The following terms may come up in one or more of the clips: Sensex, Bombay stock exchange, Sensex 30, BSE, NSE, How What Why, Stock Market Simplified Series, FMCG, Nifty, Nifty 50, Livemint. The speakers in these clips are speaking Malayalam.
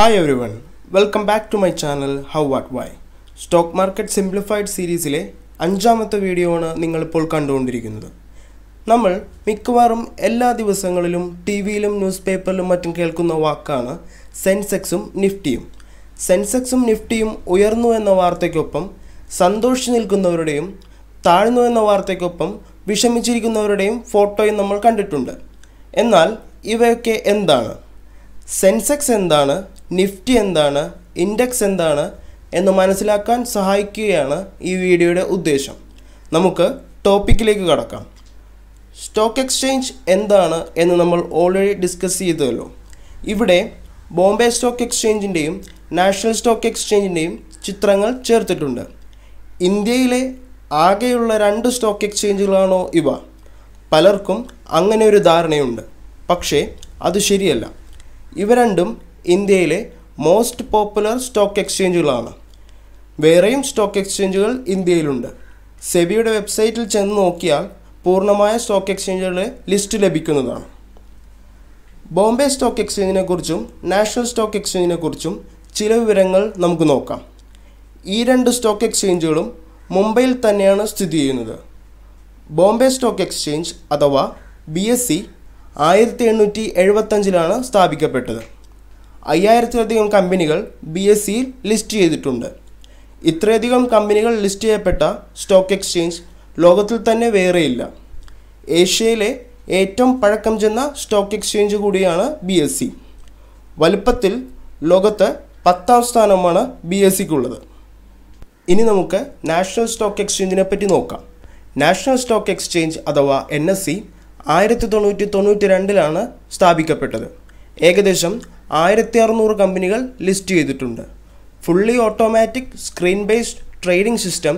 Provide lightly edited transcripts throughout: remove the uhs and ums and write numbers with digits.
Hi everyone, welcome back to my channel How What Why. Stock Market Simplified series ile 5th video aanu ningal ippol kandukondirikkunnathu. Nammal mikkuvarum ella divasangalilum TV ilum newspaperilum mattum kelkkunna vaakkaanu Sensex um Nifty um. Sensex um Nifty um uyarnu enna vaarthaykoppam sandoshi nilkunnavarudeyum taazhnu enna vaarthaykoppam vishamichirikkunnavarudeyum photo nammal kandittundu. Ennal ivayokke endaanu? Sensex എന്താണ് നിഫ്റ്റി എന്താണ് ഇൻഡെക്സ് എന്താണ് എന്ന് മനസ്സിലാക്കാൻ സഹായിക്കുകയാണ് ഈ വീഡിയോയുടെ ഉദ്ദേശം. നമുക്ക് ടോപ്പിക്കിലേക്ക് കടക്കാം. സ്റ്റോക്ക് എക്സ്ചേഞ്ച് എന്താണ് എന്ന് നമ്മൾ ഓൾറെഡി ഡിസ്കസ് ചെയ്തല്ലോ. ഇവിടെ ബോംബെ സ്റ്റോക്ക് എക്സ്ചേഞ്ചിന്റെയും നാഷണൽ സ്റ്റോക്ക് എക്സ്ചേഞ്ചിന്റെയും ചിത്രങ്ങൾ ചേർത്തിട്ടുണ്ട്. ഇന്ത്യയിലെ ആകെയുള്ള രണ്ട് സ്റ്റോക്ക് എക്സ്ചേഞ്ചുകളാണോ ഇവ? പലർക്കും അങ്ങനെ ഒരു ധാരണയുണ്ട്. പക്ഷേ അത് ശരിയല്ല. ഇവ രണ്ടും ഇന്ത്യയിലെ മോസ്റ്റ് പോപ്പുലർ സ്റ്റോക്ക് എക്സ്ചേഞ്ചുകളാണ്. വേറെയും സ്റ്റോക്ക് എക്സ്ചേഞ്ചുകൾ ഇന്ത്യയിലുണ്ട്. സെബിയുടെ വെബ്സൈറ്റിൽ ചെന്ന് നോക്കിയാൽ പൂർണ്ണമായ സ്റ്റോക്ക് എക്സ്ചേഞ്ചുകളുടെ ലിസ്റ്റ് ലഭിക്കുന്നതാണ്. ബോംബെ സ്റ്റോക്ക് എക്സ്ചേഞ്ചിനെക്കുറിച്ചും നാഷണൽ സ്റ്റോക്ക് എക്സ്ചേഞ്ചിനെക്കുറിച്ചും ചില വിവരങ്ങൾ നമുക്ക് നോക്കാം. ഈ രണ്ട് സ്റ്റോക്ക് എക്സ്ചേഞ്ചുകളും മുംബൈയിൽ തന്നെയാണ് സ്ഥിതി ചെയ്യുന്നത്. ബോംബെ സ്റ്റോക്ക് എക്സ്ചേഞ്ച് അഥവാ BSE 1875-ലാണ് സ്ഥാപിക്കപ്പെട്ടത്. 5000-ലധികം കമ്പനികൾ BSEയിൽ ലിസ്റ്റ് ചെയ്തിട്ടുണ്ട്. ഇത്രയധികം കമ്പനികൾ ലിസ്റ്റ് ചെയ്യപ്പെട്ട സ്റ്റോക്ക് എക്സ്ചേഞ്ച് ലോകത്തിൽ തന്നെ വേറെയില്ല. ഏഷ്യയിലെ ഏറ്റവും പഴക്കം ചെന്ന സ്റ്റോക്ക് എക്സ്ചേഞ്ച് കൂടിയാണ് BSE. വലുപ്പത്തിൽ ലോകത്ത് 10ാം സ്ഥാനമാണ് BSEക്കുള്ളത്. ഇനി നമുക്ക് നാഷണൽ സ്റ്റോക്ക് എക്സ്ചേഞ്ചിനെ പറ്റി നോക്കാം. നാഷണൽ സ്റ്റോക്ക് എക്സ്ചേഞ്ച് അഥവാ NSE 1992-ലാണ് സ്ഥാപിക്കപ്പെട്ടത്. ഏകദേശം 1600 കമ്പനികൾ ലിസ്റ്റ് ചെയ്തിട്ടുണ്ട്. Fully automatic screen based trading system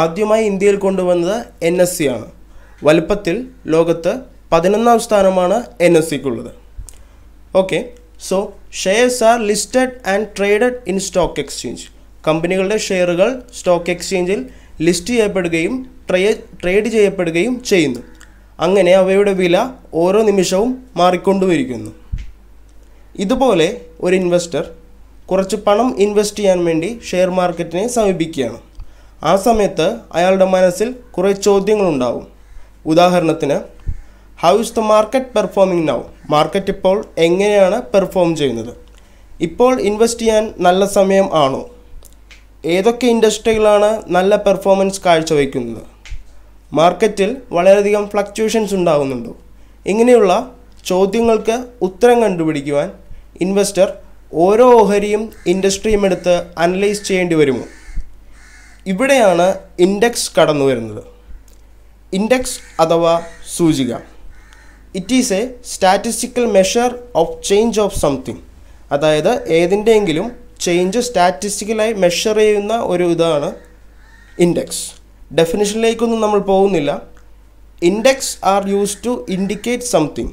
ആദ്യമായി ഇന്ത്യയിൽ കൊണ്ടുവന്നത് NSE ആണ്. വലുപ്പത്തിൽ ലോകത്ത് 11ാം സ്ഥാനമാണ് NSEക്കുള്ളത്. Okay, so shares are listed and traded in stock exchange. കമ്പനികളുടെ ഷെയറുകൾ സ്റ്റോക്ക് എക്സ്ചേഞ്ചിൽ ലിസ്റ്റ് ചെയ്യപ്പെടുകയും ട്രേഡ് ചെയ്യപ്പെടുകയും ചെയ്യുന്നു. അങ്ങനെ അവയുടെ വില ഓരോ നിമിഷവും മാറിക്കൊണ്ടുവരിക്കുന്നു. ഇതുപോലെ ഒരു ഇൻവെസ്റ്റർ കുറച്ച് പണം ഇൻവെസ്റ്റ് ചെയ്യാൻ വേണ്ടി ഷെയർ മാർക്കറ്റിനെ സമീപിക്കുകയാണ്. ആ സമയത്ത് അയാളുടെ മനസ്സിൽ കുറേ ചോദ്യങ്ങളുണ്ടാവും. ഉദാഹരണത്തിന്, how is the market performing now? Market ഇപ്പോൾ എങ്ങനെയാണ് പെർഫോം ചെയ്യുന്നത്? ഇപ്പോൾ ഇൻവെസ്റ്റ് ചെയ്യാൻ നല്ല സമയം ആണോ? ഏതൊക്കെ ഇൻഡസ്ട്രികളാണ് നല്ല പെർഫോമൻസ് കാഴ്ചവെക്കുന്നത്? മാർക്കറ്റിൽ വളരെയധികം ഫ്ലക്ച്വേഷൻസ് ഉണ്ടാകുന്നുണ്ടോ? ഇങ്ങനെയുള്ള ചോദ്യങ്ങൾക്ക് ഉത്തരം കണ്ടുപിടിക്കുവാൻ ഇൻവെസ്റ്റർ ഓരോ ഓഹരിയും ഇൻഡസ്ട്രിയും എടുത്ത് അനലൈസ് ചെയ്യേണ്ടി വരുമോ? ഇവിടെയാണ് ഇൻഡെക്സ് കടന്നു വരുന്നത്. ഇൻഡെക്സ് അഥവാ സൂചിക. It is a statistical measure of change of something. അതായത് ഏതിൻ്റെയെങ്കിലും ചേഞ്ച് സ്റ്റാറ്റിസ്റ്റിക്കലായി മെഷർ ചെയ്യുന്ന ഒരു ഇതാണ് ഇൻഡെക്സ്. ഡെഫിനിഷനിലേക്കൊന്നും നമ്മൾ പോകുന്നില്ല. Index are use to indicate something.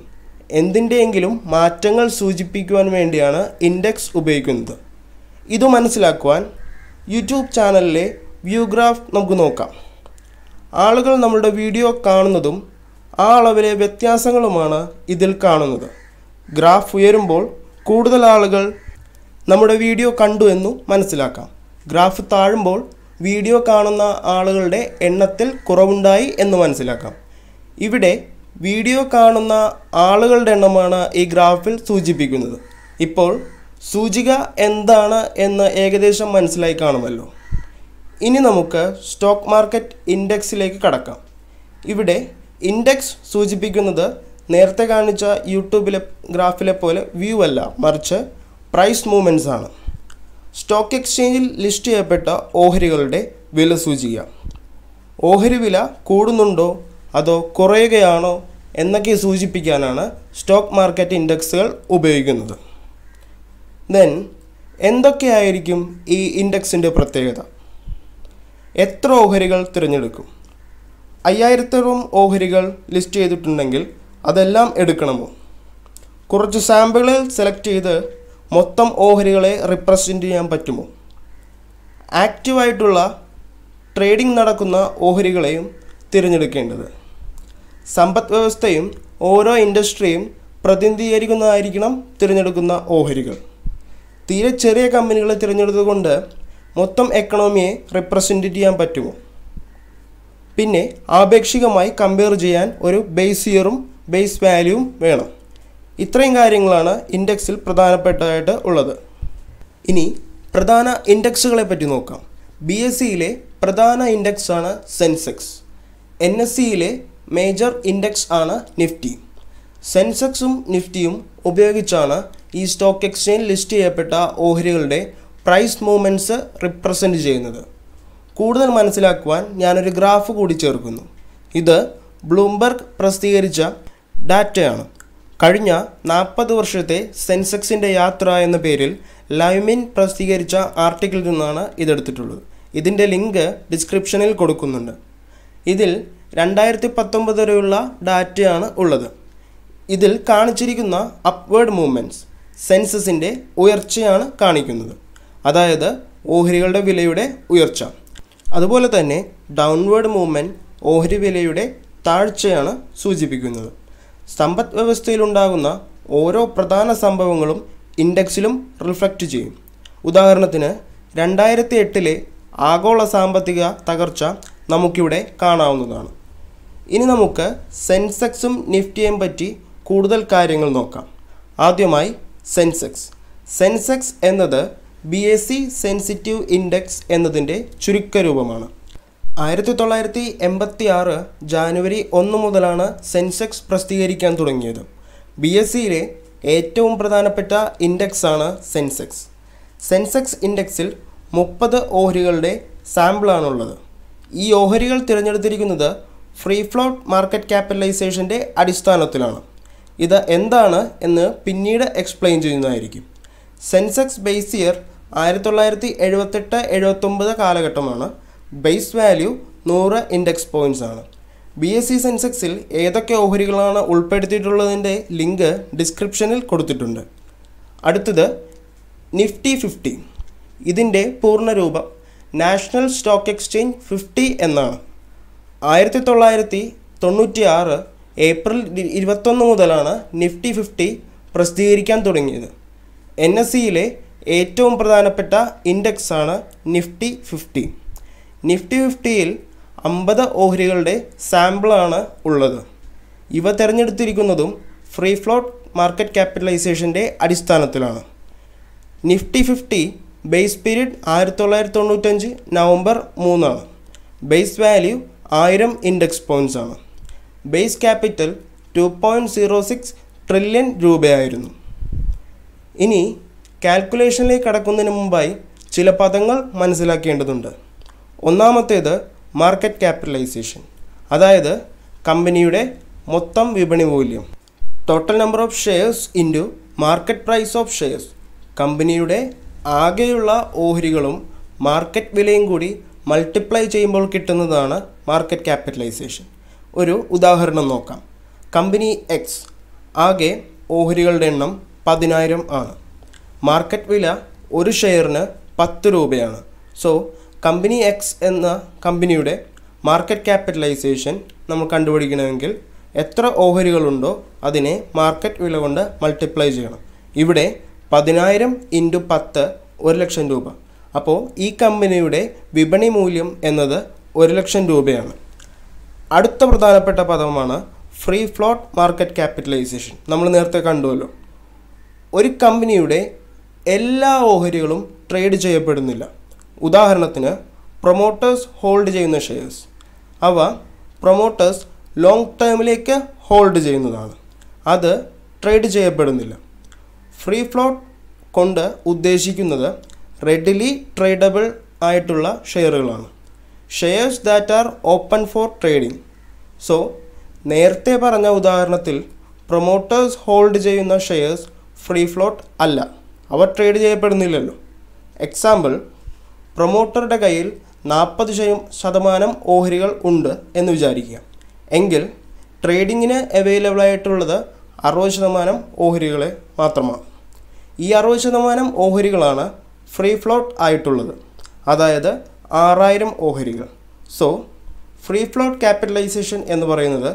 എന്തിൻ്റെയെങ്കിലും മാറ്റങ്ങൾ സൂചിപ്പിക്കുവാൻ വേണ്ടിയാണ് ഇൻഡെക്സ് ഉപയോഗിക്കുന്നത്. ഇത് മനസ്സിലാക്കുവാൻ യൂട്യൂബ് ചാനലിലെ വ്യൂ ഗ്രാഫ് നമുക്ക് നോക്കാം. ആളുകൾ നമ്മളുടെ വീഡിയോ കാണുന്നതും ആ അളവിലെ വ്യത്യാസങ്ങളുമാണ് ഇതിൽ കാണുന്നത്. ഗ്രാഫ് ഉയരുമ്പോൾ കൂടുതൽ ആളുകൾ നമ്മുടെ വീഡിയോ കണ്ടു എന്നു മനസ്സിലാക്കാം. ഗ്രാഫ് താഴുമ്പോൾ വീഡിയോ കാണുന്ന ആളുകളുടെ എണ്ണത്തിൽ കുറവുണ്ടായി എന്ന് മനസ്സിലാക്കാം. ഇവിടെ വീഡിയോ കാണുന്ന ആളുകളുടെ എണ്ണമാണ് ഈ ഗ്രാഫിൽ സൂചിപ്പിക്കുന്നത്. ഇപ്പോൾ സൂചിക എന്താണ് എന്ന് ഏകദേശം മനസ്സിലായി കാണുമല്ലോ. ഇനി നമുക്ക് സ്റ്റോക്ക് മാർക്കറ്റ് ഇൻഡെക്സിലേക്ക് കടക്കാം. ഇവിടെ ഇൻഡെക്സ് സൂചിപ്പിക്കുന്നത് നേരത്തെ കാണിച്ച യൂട്യൂബിലെ ഗ്രാഫിലെ പോലെ വ്യൂ അല്ല, മറിച്ച് പ്രൈസ് മൂവ്മെൻറ്റ്സ് ആണ്. സ്റ്റോക്ക് എക്സ്ചേഞ്ചിൽ ലിസ്റ്റ് ചെയ്യപ്പെട്ട ഓഹരികളുടെ വില സൂചിക. ഓഹരി വില കൂടുന്നുണ്ടോ അതോ കുറയുകയാണോ എന്നൊക്കെ സൂചിപ്പിക്കാനാണ് സ്റ്റോക്ക് മാർക്കറ്റ് ഇൻഡെക്സുകൾ ഉപയോഗിക്കുന്നത്. ദെൻ എന്തൊക്കെയായിരിക്കും ഈ ഇൻഡെക്സിൻ്റെ പ്രത്യേകത? എത്ര ഓഹരികൾ തിരഞ്ഞെടുക്കും? 5000-ഓളം ഓഹരികൾ ലിസ്റ്റ് ചെയ്തിട്ടുണ്ടെങ്കിൽ അതെല്ലാം എടുക്കണമോ? കുറച്ച് സാമ്പിളുകൾ സെലക്ട് ചെയ്ത് മൊത്തം ഓഹരികളെ റിപ്രസെൻ്റ് ചെയ്യാൻ പറ്റുമോ? ആക്റ്റീവായിട്ടുള്ള ട്രേഡിംഗ് നടക്കുന്ന ഓഹരികളെയും തിരഞ്ഞെടുക്കേണ്ടത്. സമ്പദ് വ്യവസ്ഥയും ഓരോ ഇൻഡസ്ട്രിയും പ്രതിനിധീകരിക്കുന്നതായിരിക്കണം തിരഞ്ഞെടുക്കുന്ന ഓഹരികൾ. തീരെ ചെറിയ കമ്പനികളെ തിരഞ്ഞെടുത്തുകൊണ്ട് മൊത്തം എക്കണോമിയെ റെപ്രസെന്റ് ചെയ്യാൻ പറ്റും. പിന്നെ ആപേക്ഷികമായി കമ്പയർ ചെയ്യാൻ ഒരു ബേസ് ഇയറും ബേസ് വാല്യൂവും വേണം. ഇത്രയും കാര്യങ്ങളാണ് ഇൻഡെക്സിൽ പ്രധാനപ്പെട്ടതായിട്ട് ഉള്ളത്. ഇനി പ്രധാന ഇൻഡെക്സുകളെ പറ്റി നോക്കാം. BSEയിലെ പ്രധാന ഇൻഡെക്സ് ആണ് സെൻസെക്സ്. NSEയിലെ മേജർ ഇൻഡെക്സ് ആണ് നിഫ്റ്റി. സെൻസെക്സും നിഫ്റ്റിയും ഉപയോഗിച്ചാണ് ഈ സ്റ്റോക്ക് എക്സ്ചേഞ്ച് ലിസ്റ്റ് ചെയ്യപ്പെട്ട ഓഹരികളുടെ പ്രൈസ് മൂവ്മെൻറ്റ്സ് റിപ്രസെൻ്റ് ചെയ്യുന്നത്. കൂടുതൽ മനസ്സിലാക്കുവാൻ ഞാനൊരു ഗ്രാഫ് കൂടി ചേർക്കുന്നു. ഇത് ബ്ലൂംബർഗ് പ്രസിദ്ധീകരിച്ച ഡാറ്റയാണ്. കഴിഞ്ഞ 40 വർഷത്തെ സെൻസെക്സിൻ്റെ യാത്ര എന്ന പേരിൽ ലൈമിൻ പ്രസിദ്ധീകരിച്ച ആർട്ടിക്കിളിൽ നിന്നാണ് ഇതെടുത്തിട്ടുള്ളത്. ഇതിൻ്റെ ലിങ്ക് ഡിസ്ക്രിപ്ഷനിൽ കൊടുക്കുന്നുണ്ട്. ഇതിൽ 2019 വരെയുള്ള ഡാറ്റയാണ് ഉള്ളത്. ഇതിൽ കാണിച്ചിരിക്കുന്ന അപ്വേർഡ് മൂവ്മെൻറ്റ്സ് സെൻസസിൻ്റെ ഉയർച്ചയാണ് കാണിക്കുന്നത്, അതായത് ഓഹരികളുടെ വിലയുടെ ഉയർച്ച. അതുപോലെ തന്നെ ഡൗൺവേർഡ് മൂവ്മെൻറ്റ് ഓഹരി വിലയുടെ താഴ്ചയാണ് സൂചിപ്പിക്കുന്നത്. സമ്പദ് വ്യവസ്ഥയിലുണ്ടാകുന്ന ഓരോ പ്രധാന സംഭവങ്ങളും ഇൻഡെക്സിലും റിഫ്ലക്റ്റ് ചെയ്യും. ഉദാഹരണത്തിന് 2008 ആഗോള സാമ്പത്തിക തകർച്ച നമുക്കിവിടെ കാണാവുന്നതാണ്. ഇനി നമുക്ക് സെൻസെക്സും നിഫ്റ്റിയെയും പറ്റി കൂടുതൽ കാര്യങ്ങൾ നോക്കാം. ആദ്യമായി സെൻസെക്സ്. സെൻസെക്സ് എന്നത് BSE സെൻസിറ്റീവ് ഇൻഡെക്സ് എന്നതിൻ്റെ ചുരുക്കരൂപമാണ്. 1986 ജാനുവരി 1 മുതലാണ് സെൻസെക്സ് പ്രസിദ്ധീകരിക്കാൻ തുടങ്ങിയത്. BSEയിലെ ഏറ്റവും പ്രധാനപ്പെട്ട ഇൻഡെക്സാണ് സെൻസെക്സ്. സെൻസെക്സ് ഇൻഡെക്സിൽ 30 ഓഹരികളുടെ സാമ്പിളാണുള്ളത്. ഈ ഓഹരികൾ തിരഞ്ഞെടുത്തിരിക്കുന്നത് ഫ്രീ ഫ്ലോട്ട് മാർക്കറ്റ് ക്യാപിറ്റലൈസേഷൻ്റെ അടിസ്ഥാനത്തിലാണ്. ഇത് എന്താണ് എന്ന് പിന്നീട് എക്സ്പ്ലെയിൻ ചെയ്യുന്നതായിരിക്കും. സെൻസെക്സ് ബേസ് ഇയർ 1978-79 കാലഘട്ടമാണ്. ബേസ് വാല്യൂ 100 ഇൻഡെക്സ് പോയിൻറ്റ്സ് ആണ്. BSE സെൻസെക്സിൽ ഏതൊക്കെ ഓഹരികളാണ് ഉൾപ്പെടുത്തിയിട്ടുള്ളതിൻ്റെ ലിങ്ക് ഡിസ്ക്രിപ്ഷനിൽ കൊടുത്തിട്ടുണ്ട്. അടുത്തത് നിഫ്റ്റി 50. ഇതിൻ്റെ പൂർണ്ണരൂപം നാഷണൽ സ്റ്റോക്ക് എക്സ്ചേഞ്ച് 50 എന്നാണ്. 1996 ഏപ്രിൽ 21 മുതലാണ് നിഫ്റ്റി 50 പ്രസിദ്ധീകരിക്കാൻ തുടങ്ങിയത്. NSEയിലെ ഏറ്റവും പ്രധാനപ്പെട്ട ഇൻഡെക്സാണ് നിഫ്റ്റി 50. നിഫ്റ്റി 50യിൽ 50 ഓഹരികളുടെ സാമ്പിളാണ് ഉള്ളത്. ഇവ തിരഞ്ഞെടുത്തിരിക്കുന്നതും ഫ്രീ ഫ്ലോട്ട് മാർക്കറ്റ് ക്യാപിറ്റലൈസേഷൻ്റെ അടിസ്ഥാനത്തിലാണ്. നിഫ്റ്റി 50 ബേസ് പീരീഡ് 1995 നവംബർ 3 ആണ്. ബേസ് വാല്യൂ 1000 ഇൻഡെക്സ് പോയിൻറ്റ്സ് ആണ്. ബേസ് ക്യാപിറ്റൽ 2.06 ട്രില്യൺ രൂപയായിരുന്നു. ഇനി കാൽക്കുലേഷനിലേക്ക് കടക്കുന്നതിന് മുമ്പായി ചില പദങ്ങൾ മനസ്സിലാക്കേണ്ടതുണ്ട്. ഒന്നാമത്തേത് മാർക്കറ്റ് ക്യാപിറ്റലൈസേഷൻ, അതായത് കമ്പനിയുടെ മൊത്തം വിപണി മൂല്യം. Total number of shares into market price of shares. കമ്പനിയുടെ ആകെയുള്ള ഓഹരികളും മാർക്കറ്റ് വിലയും കൂടി മൾട്ടിപ്ലൈ ചെയ്യുമ്പോൾ കിട്ടുന്നതാണ് മാർക്കറ്റ് ക്യാപിറ്റലൈസേഷൻ. ഒരു ഉദാഹരണം നോക്കാം. കമ്പനി X ആകെ ഓഹരികളുടെ എണ്ണം 10000 ആണ്. മാർക്കറ്റ് വില ഒരു ഷെയറിന് 10 രൂപയാണ്. സോ കമ്പനി X എന്ന കമ്പനിയുടെ മാർക്കറ്റ് ക്യാപിറ്റലൈസേഷൻ നമ്മൾ കണ്ടുപിടിക്കണമെങ്കിൽ എത്ര ഓഹരികളുണ്ടോ അതിനെ മാർക്കറ്റ് വില കൊണ്ട് മൾട്ടിപ്ലൈ ചെയ്യണം. ഇവിടെ 1000 × 10 1 ലക്ഷം രൂപ. അപ്പോൾ ഈ കമ്പനിയുടെ വിപണി മൂല്യം എന്നത് 1 ലക്ഷം രൂപയാണ്. അടുത്ത പ്രധാനപ്പെട്ട പദമാണ് ഫ്രീ ഫ്ലോട്ട് മാർക്കറ്റ് ക്യാപിറ്റലൈസേഷൻ. നമ്മൾ നേരത്തെ കണ്ടുവല്ലോ, ഒരു കമ്പനിയുടെ എല്ലാ ഓഹരികളും ട്രേഡ് ചെയ്യപ്പെടുന്നില്ല. ഉദാഹരണത്തിന് പ്രൊമോട്ടേഴ്സ് ഹോൾഡ് ചെയ്യുന്ന ഷെയർസ്, അവ പ്രൊമോട്ടേഴ്സ് ലോങ് ടേമിലേക്ക് ഹോൾഡ് ചെയ്യുന്നതാണ്, അത് ട്രേഡ് ചെയ്യപ്പെടുന്നില്ല. ഫ്രീ ഫ്ലോട്ട് കൊണ്ട് ഉദ്ദേശിക്കുന്നത് റെഡിലി ട്രേഡബിൾ ആയിട്ടുള്ള ഷെയറുകളാണ്. Shares that are open for trading. So നേരത്തെ പറഞ്ഞ ഉദാഹരണത്തിൽ പ്രൊമോട്ടേഴ്സ് ഹോൾഡ് ചെയ്യുന്ന ഷെയർസ് ഫ്രീ ഫ്ലോട്ട് അല്ല, അവ ട്രേഡ് ചെയ്യപ്പെടുന്നില്ലല്ലോ. എക്സാമ്പിൾ, പ്രൊമോട്ടറുടെ കയ്യിൽ 40% ഓഹരികൾ ഉണ്ട് എന്ന് വിചാരിക്കുക. എങ്കിൽ ട്രേഡിങ്ങിന് അവൈലബിൾ ആയിട്ടുള്ളത് 60% ഓഹരികളെ മാത്രമാണ്. ഈ 60% ഓഹരികളാണ് ഫ്രീ ഫ്ലോട്ട് ആയിട്ടുള്ളത്, അതായത് 6000 ഓഹരികൾ. സോ ഫ്രീ ഫ്ലോട്ട് ക്യാപിറ്റലൈസേഷൻ എന്ന് പറയുന്നത്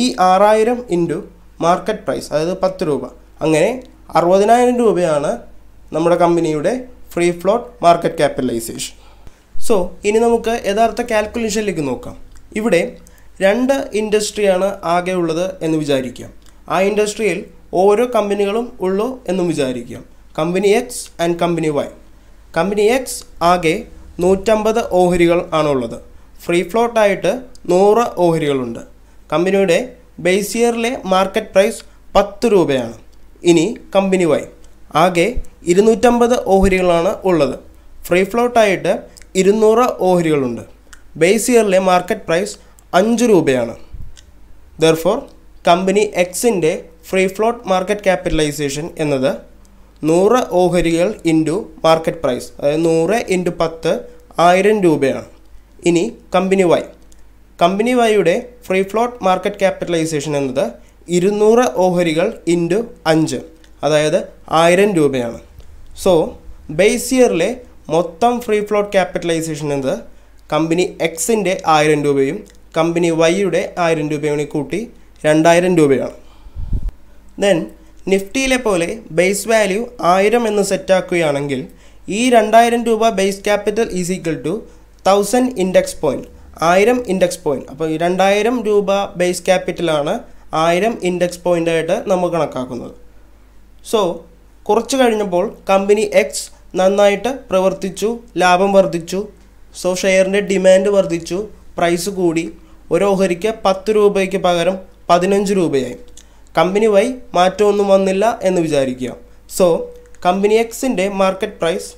ഈ 6000 × മാർക്കറ്റ് പ്രൈസ്, അതായത് 10 രൂപ, അങ്ങനെ 60000 രൂപയാണ് നമ്മുടെ കമ്പനിയുടെ free float market capitalisation so ഇനി നമുക്ക് യഥാർത്ഥ കാൽക്കുലേഷനിലേക്ക് നോക്കാം ഇവിടെ രണ്ട് ഇൻഡസ്ട്രിയാണ് ആകെ ഉള്ളത് എന്ന് വിചാരിക്കാം ആ ഇൻഡസ്ട്രിയിൽ ഓരോ കമ്പനികളും ഉള്ളൂ എന്ന് വിചാരിക്കാം company X and company Y company X ആകെ 150 ഓഹരികൾ ആണുള്ളത് ഫ്രീ ഫ്ലോട്ട് ആയിട്ട് 100 ഓഹരികൾ ഉണ്ട് കമ്പനിയുടെ ബേസ് ഇയറിലെ മാർക്കറ്റ് പ്രൈസ് 10 രൂപയാണ് ഇനി കമ്പനി വൈ ആകെ 250 ഓഹരികളാണ് ഉള്ളത് ഫ്രീ ഫ്ലോട്ട് ആയിട്ട് 200 ഓഹരികളുണ്ട് ബേസ് ഇയറിലെ മാർക്കറ്റ് പ്രൈസ് 5 രൂപയാണ് therefore കമ്പനി എക്സിന്റെ ഫ്രീ ഫ്ലോട്ട് മാർക്കറ്റ് ക്യാപിറ്റലൈസേഷൻ എന്നത് 100 ഓഹരികൾ ഇൻടു മാർക്കറ്റ് പ്രൈസ് അതായത് 100 × 10 1000 രൂപയാണ് ഇനി കമ്പനി വൈ കമ്പനി വൈയുടെ ഫ്രീ ഫ്ലോട്ട് മാർക്കറ്റ് ക്യാപിറ്റലൈസേഷൻ എന്നത് 200 ഓഹരികൾ ഇൻടു 5 അതായത് 1000 രൂപയാണ് സോ ബേസ് ഇയറിലെ മൊത്തം ഫ്രീ ഫ്ലോട്ട് ക്യാപിറ്റലൈസേഷൻ എന്നത് കമ്പനി എക്സിന്റെ 1000 രൂപയും കമ്പനി വൈയുടെ 1000 രൂപയും കൂടി 2000 രൂപയാണ് ദെൻ നിഫ്റ്റിയിലെ പോലെ ബേസ് വാല്യൂ 1000 എന്ന് സെറ്റാക്കുകയാണെങ്കിൽ ഈ 2000 രൂപ base capital is equal to 1000 index point 1000 index point അപ്പോൾ ഈ 2000 രൂപ ബേസ് ക്യാപിറ്റലാണ് 1000 ഇൻഡെക്സ് പോയിൻ്റ് ആയിട്ട് നമ്മൾ കണക്കാക്കുന്നത് സോ കുറച്ച് കഴിഞ്ഞപ്പോൾ കമ്പനി എക്സ് നന്നായിട്ട് പ്രവർത്തിച്ചു ലാഭം വർദ്ധിച്ചു സോ ഷെയറിൻ്റെ ഡിമാൻഡ് വർദ്ധിച്ചു പ്രൈസ് കൂടി ഒരു ഓഹരിക്ക് 10 രൂപയ്ക്ക് പകരം 15 രൂപയായി കമ്പനി വൈ മാറ്റമൊന്നും വന്നില്ല എന്ന് വിചാരിക്കുക സോ കമ്പനി എക്സിൻ്റെ മാർക്കറ്റ് പ്രൈസ്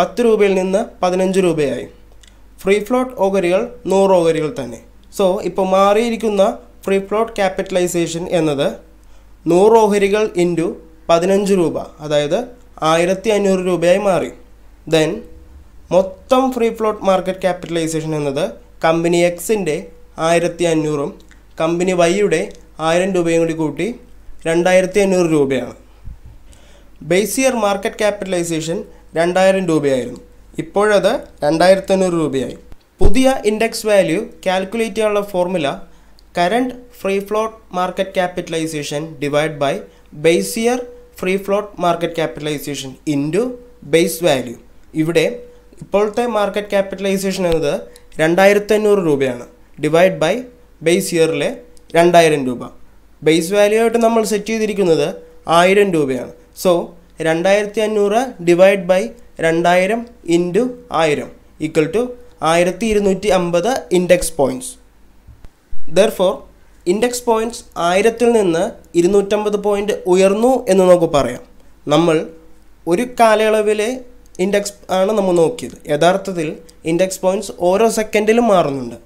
10 രൂപയിൽ നിന്ന് 15 രൂപയായി ഫ്രീ ഫ്ലോട്ട് ഓഹരികൾ 100 ഓഹരികൾ തന്നെ സോ ഇപ്പോൾ മാറിയിരിക്കുന്ന ഫ്രീ ഫ്ലോട്ട് ക്യാപിറ്റലൈസേഷൻ എന്നത് 100 ഓഹരികൾ ഇൻറ്റു 15 രൂപ അതായത് 1500 രൂപയായി മാറി ദെൻ മൊത്തം ഫ്രീ ഫ്ലോട്ട് മാർക്കറ്റ് ക്യാപിറ്റലൈസേഷൻ എന്നത് കമ്പനി എക്സിൻ്റെ 1500ഉം കമ്പനി വൈയുടെ 1000 രൂപയും കൂടി കൂട്ടി 2500 രൂപയാണ് ബേസ് ഇയർ മാർക്കറ്റ് ക്യാപിറ്റലൈസേഷൻ 2000 രൂപയായിരുന്നു ഇപ്പോഴത് 2500 രൂപയായി പുതിയ ഇൻഡെക്സ് വാല്യൂ കാൽക്കുലേറ്റ് ചെയ്യാനുള്ള formula current free float market capitalisation divide by base year free float market capitalisation into base value ഇവിടെ ഇപ്പോഴത്തെ മാർക്കറ്റ് ക്യാപിറ്റലൈസേഷൻ എന്നത് 2500 രൂപയാണ് ഡിവൈഡ് ബൈ ബേസ് ഇയറിലെ 2000 രൂപ ബേസ് വാല്യൂ ആയിട്ട് നമ്മൾ സെറ്റ് ചെയ്തിരിക്കുന്നത് 1000 രൂപയാണ് so 2500 divide by 2000 × 1000 equal to 1250 index points therefore index points 1000-ൽ നിന്ന് 250 പോയിൻറ്റ് ഉയർന്നു എന്ന് നമുക്ക് പറയാം നമ്മൾ ഒരു കാലയളവിലെ ഇൻഡെക്സ് ആണ് നമ്മൾ നോക്കിയത് യഥാർത്ഥത്തിൽ ഇൻഡെക്സ് പോയിൻറ്റ്സ് ഓരോ സെക്കൻഡിലും മാറുന്നുണ്ട്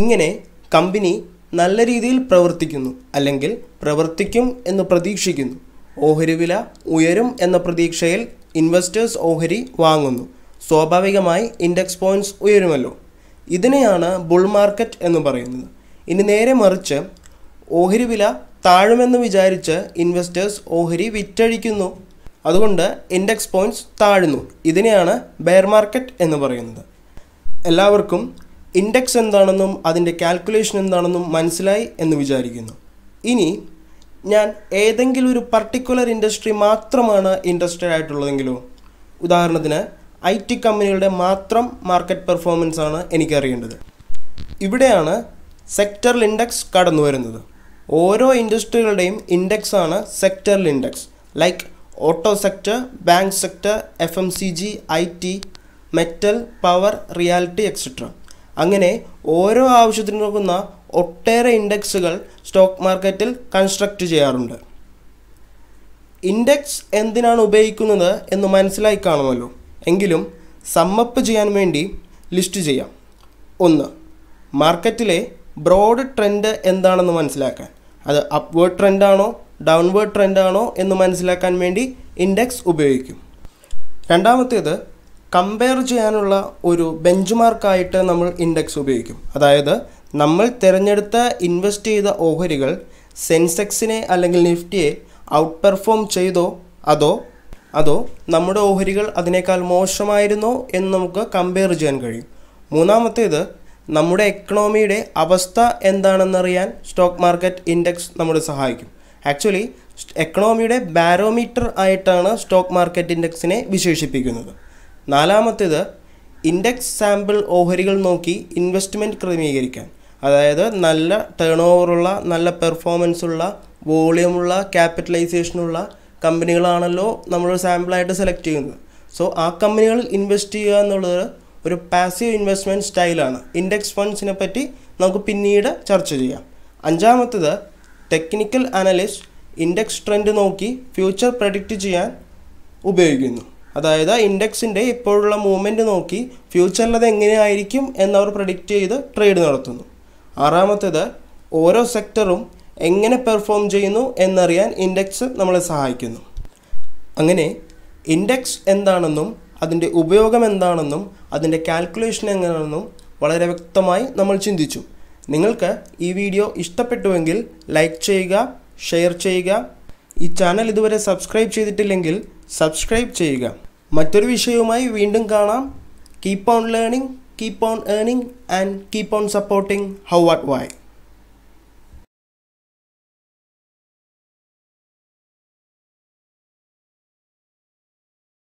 ഇങ്ങനെ കമ്പനി നല്ല രീതിയിൽ പ്രവർത്തിക്കുന്നു അല്ലെങ്കിൽ പ്രവർത്തിക്കും എന്ന് പ്രതീക്ഷിക്കുന്നു ഓഹരി വില ഉയരും എന്ന പ്രതീക്ഷയിൽ ഇൻവെസ്റ്റേഴ്സ് ഓഹരി വാങ്ങുന്നു സ്വാഭാവികമായി ഇൻഡെക്സ് പോയിൻറ്റ്സ് ഉയരുമല്ലോ ഇതിനെയാണ് ബുൾ മാർക്കറ്റ് എന്ന് പറയുന്നത് ഇനി നേരെ മറിച്ച് ഓഹരി വില താഴുമെന്ന് വിചാരിച്ച് ഇൻവെസ്റ്റേഴ്സ് ഓഹരി വിറ്റഴിക്കുന്നു അതുകൊണ്ട് ഇൻഡെക്സ് പോയിൻറ്റ്സ് താഴുന്നു ഇതിനെയാണ് ബെയർ മാർക്കറ്റ് എന്ന് പറയുന്നത് എല്ലാവർക്കും ഇൻഡെക്സ് എന്താണെന്നും അതിൻ്റെ കാൽക്കുലേഷൻ എന്താണെന്നും മനസ്സിലായി എന്ന് വിചാരിക്കുന്നു ഇനി ഞാൻ ഏതെങ്കിലും ഒരു പർട്ടിക്കുലർ ഇൻഡസ്ട്രി മാത്രമാണ് ഇൻട്രസ്റ്റഡ് ആയിട്ടുള്ളതെങ്കിലോ ഉദാഹരണത്തിന് IT കമ്പനികളുടെ മാത്രം മാർക്കറ്റ് പെർഫോമൻസ് ആണ് എനിക്കറിയേണ്ടത് ഇവിടെയാണ് സെക്ടറൽ ഇൻഡെക്സ് കടന്നു വരുന്നത് ഓരോ ഇൻഡസ്ട്രികളുടെയും ഇൻഡെക്സ് ആണ് sectoral index like auto sector bank sector FMCG IT metal power reality etcetera അങ്ങനെ ഓരോ ആവശ്യത്തിന് നോക്കുന്ന ഒട്ടേറെ ഇൻഡെക്സുകൾ സ്റ്റോക്ക് മാർക്കറ്റിൽ കൺസ്ട്രക്റ്റ് ചെയ്യാറുണ്ട് ഇൻഡെക്സ് എന്തിനാണ് ഉപയോഗിക്കുന്നത് എന്ന് മനസ്സിലായി കാണുമല്ലോ എങ്കിലും സമ്മപ്പ് ചെയ്യാൻ വേണ്ടി ലിസ്റ്റ് ചെയ്യാം 1 മാർക്കറ്റിലെ ബ്രോഡ് ട്രെൻഡ് എന്താണെന്ന് മനസ്സിലാക്കാൻ അത് അപ്വേർഡ് ട്രെൻഡാണോ ഡൗൺവേർഡ് ട്രെൻഡാണോ എന്ന് മനസ്സിലാക്കാൻ വേണ്ടി ഇൻഡെക്സ് ഉപയോഗിക്കും 2ാമത്തേത് കമ്പയർ ചെയ്യാനുള്ള ഒരു ബെഞ്ച് മാർക്കായിട്ട് നമ്മൾ ഇൻഡെക്സ് ഉപയോഗിക്കും അതായത് നമ്മൾ തിരഞ്ഞെടുത്ത ഇൻവെസ്റ്റ് ചെയ്ത ഓഹരികൾ സെൻസെക്സിനെ അല്ലെങ്കിൽ നിഫ്റ്റിയെ ഔട്ട് പെർഫോം ചെയ്തോ അതോ നമ്മുടെ ഓഹരികൾ അതിനേക്കാൾ മോശമായിരുന്നോ എന്ന് നമുക്ക് കമ്പയർ ചെയ്യാൻ കഴിയും 3ാമത്തേത് നമ്മുടെ എക്കണോമിയുടെ അവസ്ഥ എന്താണെന്നറിയാൻ സ്റ്റോക്ക് മാർക്കറ്റ് ഇൻഡെക്സ് നമ്മളെ സഹായിക്കും ആക്ച്വലി എക്കണോമിയുടെ ബാരോമീറ്റർ ആയിട്ടാണ് സ്റ്റോക്ക് മാർക്കറ്റ് ഇൻഡെക്സിനെ വിശേഷിപ്പിക്കുന്നത്. നാലാമത്തേത് ഇൻഡെക്സ് സാമ്പിൾ ഓഹരികൾ നോക്കി ഇൻവെസ്റ്റ്മെൻറ്റ് ക്രമീകരിക്കാം. അതായത് നല്ല ടേൺ ഓവറുള്ള, നല്ല പെർഫോമൻസുള്ള, വോളിയമുള്ള, ക്യാപിറ്റലൈസേഷനുള്ള കമ്പനികളാണല്ലോ നമ്മളൊരു സാമ്പിളായിട്ട് സെലക്ട് ചെയ്യുന്നത്. സോ ആ കമ്പനികളിൽ ഇൻവെസ്റ്റ് ചെയ്യുക എന്നുള്ളത് ഒരു പാസീവ് ഇൻവെസ്റ്റ്മെൻറ്റ് സ്റ്റൈലാണ്. ഇൻഡെക്സ് ഫണ്ട്സിനെ പറ്റി നമുക്ക് പിന്നീട് ചർച്ച ചെയ്യാം. അഞ്ചാമത്തേത് ടെക്നിക്കൽ അനലിസ്റ്റ് ഇൻഡെക്സ് ട്രെൻഡ് നോക്കി ഫ്യൂച്ചർ പ്രഡിക്റ്റ് ചെയ്യാൻ ഉപയോഗിക്കുന്നു. അതായത് ഇൻഡെക്സിൻ്റെ ഇപ്പോഴുള്ള മൂവ്മെൻറ്റ് നോക്കി ഫ്യൂച്ചറിൽ അത് എങ്ങനെയായിരിക്കും എന്നവർ പ്രഡിക്റ്റ് ചെയ്ത് ട്രേഡ് നടത്തുന്നു. ആറാമത്തേത് ഓരോ സെക്ടറും എങ്ങനെ പെർഫോം ചെയ്യുന്നു എന്നറിയാൻ ഇൻഡെക്സ് നമ്മളെ സഹായിക്കുന്നു. അങ്ങനെ ഇൻഡെക്സ് എന്താണെന്നും അതിൻ്റെ ഉപയോഗം എന്താണെന്നും അതിൻ്റെ കാൽക്കുലേഷൻ എങ്ങനെയാണെന്നും വളരെ വ്യക്തമായി നമ്മൾ ചിന്തിച്ചു. നിങ്ങൾക്ക് ഈ വീഡിയോ ഇഷ്ടപ്പെട്ടുവെങ്കിൽ ലൈക്ക് ചെയ്യുക, ഷെയർ ചെയ്യുക. ഈ ചാനൽ ഇതുവരെ സബ്സ്ക്രൈബ് ചെയ്തിട്ടില്ലെങ്കിൽ സബ്സ്ക്രൈബ് ചെയ്യുക. മറ്റൊരു വിഷയവുമായി വീണ്ടും കാണാം. Keep on learning, keep on earning and keep on supporting how what Y.